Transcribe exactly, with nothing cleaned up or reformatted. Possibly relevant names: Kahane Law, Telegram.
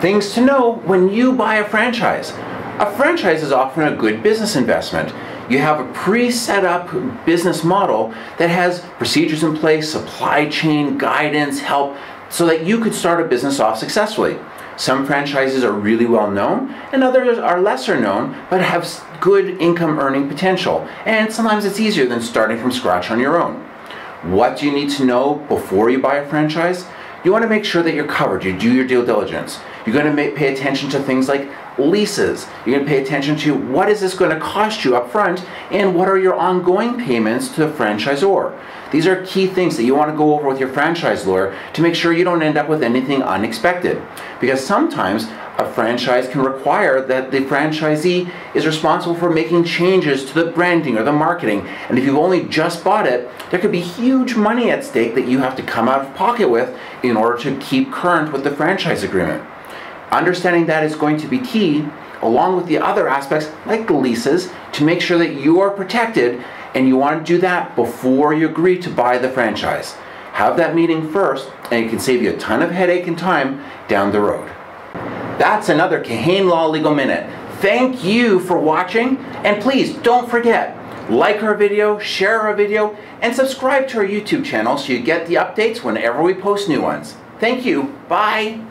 Things to know when you buy a franchise. A franchise is often a good business investment. You have a pre-set up business model that has procedures in place, supply chain, guidance, help, so that you could start a business off successfully. Some franchises are really well known and others are lesser known but have good income earning potential, and sometimes it's easier than starting from scratch on your own. What do you need to know before you buy a franchise? You want to make sure that you're covered, you do your due diligence. You're going to make, pay attention to things like leases. You're going to pay attention to what is this going to cost you up front and what are your ongoing payments to the franchisor. These are key things that you want to go over with your franchise lawyer to make sure you don't end up with anything unexpected. Because sometimes a franchise can require that the franchisee is responsible for making changes to the branding or the marketing. And if you've only just bought it, there could be huge money at stake that you have to come out of pocket with in order to keep current with the franchise agreement. Understanding that is going to be key, along with the other aspects like the leases, to make sure that you are protected, and you want to do that before you agree to buy the franchise. Have that meeting first, and it can save you a ton of headache and time down the road. That's another Kahane Law Legal Minute. Thank you for watching, and please don't forget, like our video, share our video, and subscribe to our YouTube channel so you get the updates whenever we post new ones. Thank you. Bye.